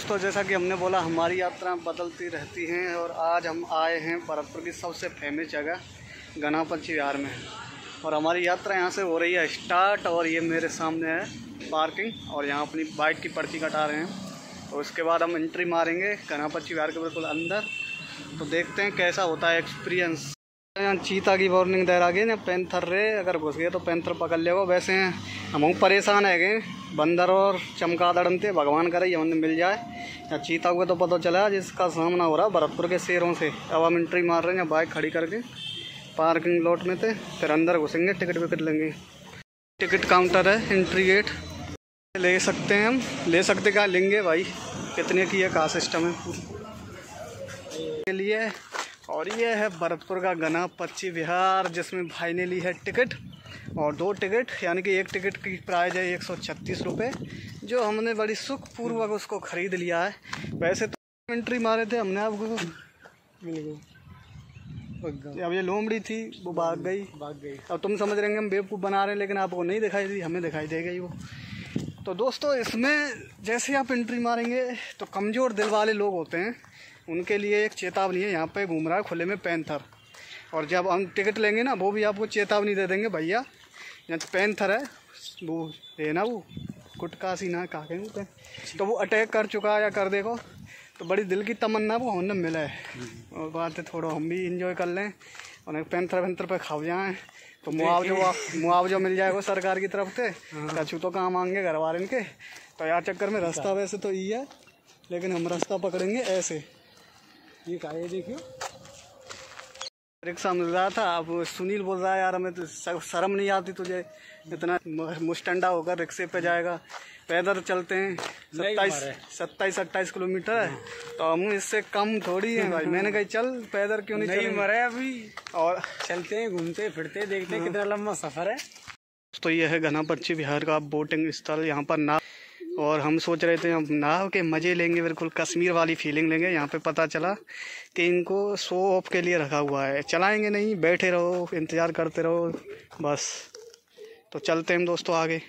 दोस्तों, जैसा कि हमने बोला हमारी यात्राएं बदलती रहती हैं और आज हम आए हैं भरतपुर की सबसे फेमस जगह घना पक्षी विहार में और हमारी यात्रा यहाँ से हो रही है स्टार्ट। और ये मेरे सामने है पार्किंग और यहाँ अपनी बाइक की पर्ची कटा रहे हैं। तो उसके बाद हम एंट्री मारेंगे घना पक्षी विहार के बिल्कुल अंदर, तो देखते हैं कैसा होता है एक्सपीरियंस। यहाँ चीता की वार्निंग दे रहा है, पैंथर रे अगर घुस गया तो पैंथर पकड़ लेगा। वैसे हम परेशान है गए बंदर और चमगादड़ थे, भगवान करे हमने मिल जाए। या चीता को तो पता चला जिसका सामना हो रहा भरतपुर के शेरों से। अब हम एंट्री मार रहे हैं बाइक खड़ी करके पार्किंग लॉट में थे, फिर अंदर घुसेंगे, टिकट विकट लेंगे। टिकट काउंटर है, एंट्री गेट ले सकते हैं हम, ले सकते क्या लेंगे भाई, कितने की है का सिस्टम है के लिए। और ये है भरतपुर का घना पक्षी विहार जिसमें भाई ने ली है टिकट और दो टिकट, यानी कि एक टिकट की प्राइस है 136 रुपये, जो हमने बड़ी सुखपूर्वक उसको ख़रीद लिया है। वैसे तो एंट्री मारे थे हमने, आपको अब ये लोमड़ी थी वो भाग गई। अब तुम समझ रहे हैं हम बेवकूफ़ बना रहे हैं, लेकिन आपको नहीं दिखाई दी, हमें दिखाई दे गई वो। तो दोस्तों, इसमें जैसे आप एंट्री मारेंगे तो कमज़ोर दिल वाले लोग होते हैं, उनके लिए एक चेतावनी है। यहाँ पे घूम रहा है खुले में पैंथर, और जब हम टिकट लेंगे ना वो भी आपको चेतावनी दे देंगे, भैया यहाँ पैंथर है, वो है ना, वो गुटका सी ना काके होते हैं, तो वो अटैक कर चुका है या कर देखो। तो बड़ी दिल की तमन्ना वो हमने मिला है, और बात है थोड़ा हम भी इंजॉय कर लें और पैंथर वैंथर पर खाओ जाएँ तो मुआवजा मिल जाएगा सरकार की तरफ से, कछु तो काम आएंगे घर वाले इनके। तो यार चक्कर में रास्ता वैसे तो ये है, लेकिन हम रास्ता पकड़ेंगे ऐसे। ये क्या है देखियो, रिक्शा मिल रहा था। अब सुनील बोल रहा है यार हमें तो शर्म नहीं आती तुझे, इतना मुस्टंडा होकर रिक्शे पे जाएगा। पैदल चलते हैं 27-28 किलोमीटर है, तो हम इससे कम थोड़ी है भाई। मैंने कहा चल पैदल क्यों नहीं मरे अभी, और चलते हैं घूमते फिरते देखते हैं कितना लंबा सफ़र है। तो यह है घना पक्षी विहार का बोटिंग स्थल। यहाँ पर ना और हम सोच रहे थे हम नाव के मज़े लेंगे, बिल्कुल कश्मीर वाली फीलिंग लेंगे। यहाँ पे पता चला कि इनको शो ऑफ के लिए रखा हुआ है, चलाएंगे नहीं, बैठे रहो, इंतज़ार करते रहो बस। तो चलते हैं दोस्तों आगे,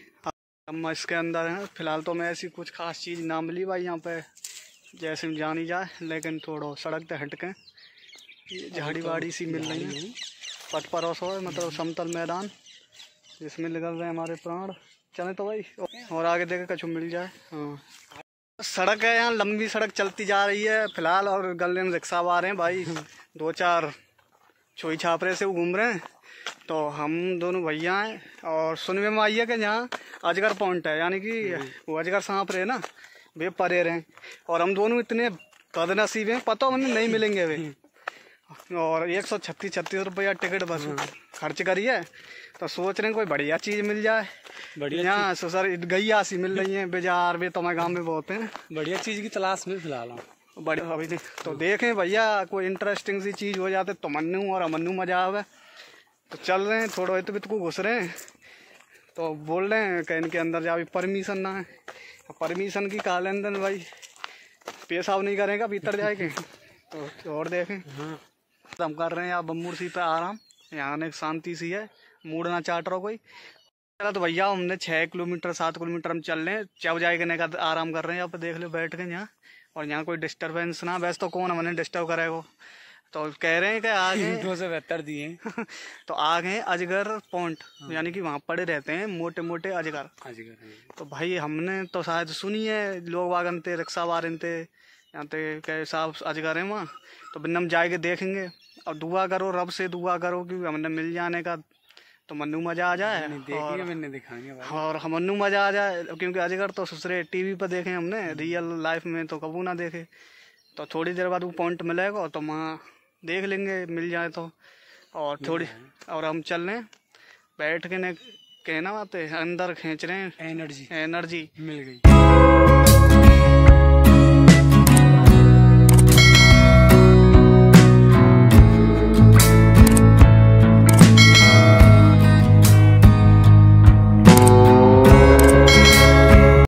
हम इसके अंदर हैं। फ़िलहाल तो मैं ऐसी कुछ खास चीज़ ना मिली भाई यहाँ पे, जैसे में जानी जाए, लेकिन थोड़ा सड़क से हटकें झाड़ी वाड़ी सी मिल रही है, पट परोस हो मतलब समतल मैदान जिसमें निकल रहे हैं हमारे प्राण। चले तो भाई और आगे देखे कछु मिल जाए। हाँ सड़क है यहाँ, लंबी सड़क चलती जा रही है फिलहाल, और गले में रिक्शा आ रहे हैं भाई, दो चार छोई छापरे से घूम रहे हैं। तो हम दोनों भैया हैं, और सुनने में आई है कि यहाँ अजगर पॉइंट है, यानी कि वो अजगर सांप रहे ना वे परे रहे, और हम दोनों इतने बदनसीब हैं पता उन्हें नहीं मिलेंगे वे। और 136 रुपया टिकट बस खर्च करिए, तो सोच रहे हैं कोई बढ़िया चीज़ मिल जाए। बढ़िया यहाँ सो सर गैया सी मिल रही है बेजार भी, तो हमारे गाँव में बहुत हैं बढ़िया चीज़ की तलाश में फिलहाल हम बढ़िया। अभी तो देखें भैया कोई इंटरेस्टिंग सी चीज़ हो जाती तो मन्नू और अमन्नू मजा आवे। तो चल रहे हैं, थोड़ा इतने को घुस रहे हैं तो बोल रहे हैं कि इनके अंदर जा परमिशन ना है, परमिशन की का लेन देन भाई, पेशाब नहीं करेगा भीतर जाएंगे। तो और देखें हम कर रहे हैं आप बम्बूर सी पे आराम, यहाँ एक शांति सी है, मूड ना चाट रहा कोई। चला तो भैया हमने 6-7 किलोमीटर हम चल रहे हैं, चब जाए कहने का आराम कर रहे हैं यहाँ पे, देख लो बैठ के यहाँ, और यहाँ कोई डिस्टर्बेंस ना। वैसे तो कौन हमने डिस्टर्ब करेगा, तो कह रहे हैं कि आ गए 272 दिए तो आ गए अजगर पॉइंट, यानी कि वहाँ पड़े रहते हैं मोटे मोटे अजगर। तो भाई हमने तो शायद सुनी है लोग वागन थे रिक्शा वाले थे यहाँ पे कहे साहब अजगर हैं वहाँ, तो बिन्नम जाएंगे देखेंगे और दुआ करो रब से दुआ करो कि हमने मिल जाने का, तो मन्नू मज़ा आ जाए और मन्नू मज़ा आ जाए, क्योंकि अजगर तो ससुरे टीवी पर देखे हमने, रियल लाइफ में तो कबू ना देखे। तो थोड़ी देर बाद वो पॉइंट मिलेगा तो वहाँ देख लेंगे मिल जाए तो, और थोड़ी और हम चल रहे बैठ के कहना बात है अंदर खींच रहे हैं एनर्जी मिल गई।